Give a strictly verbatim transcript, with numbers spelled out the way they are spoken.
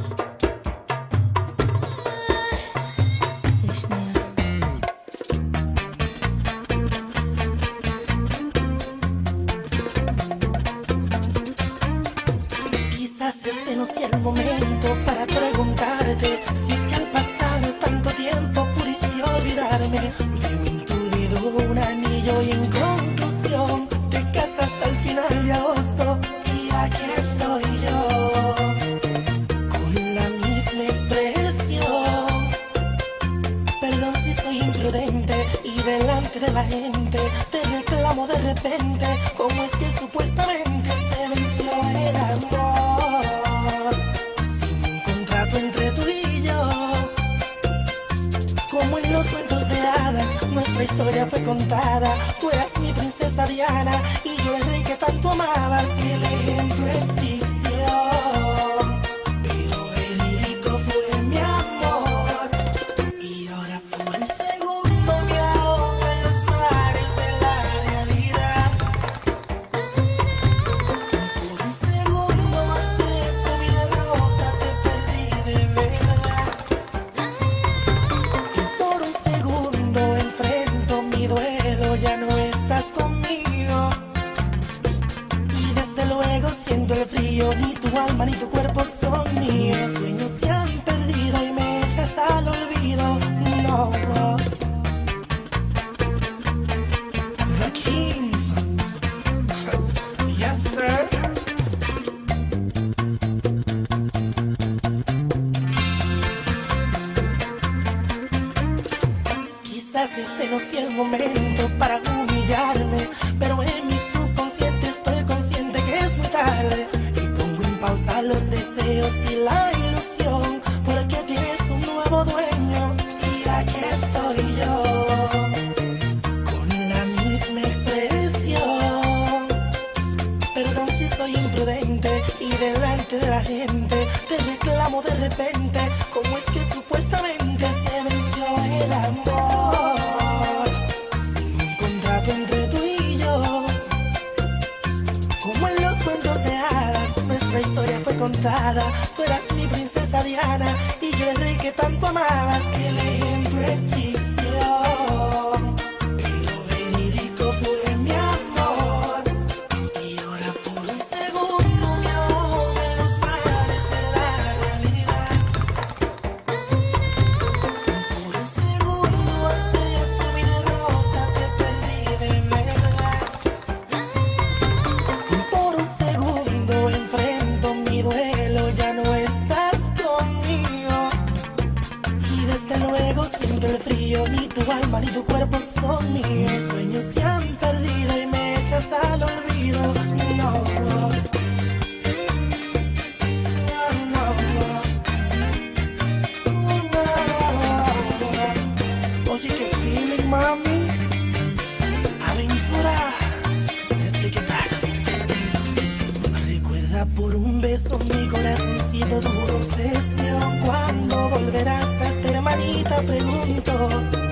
Pregunto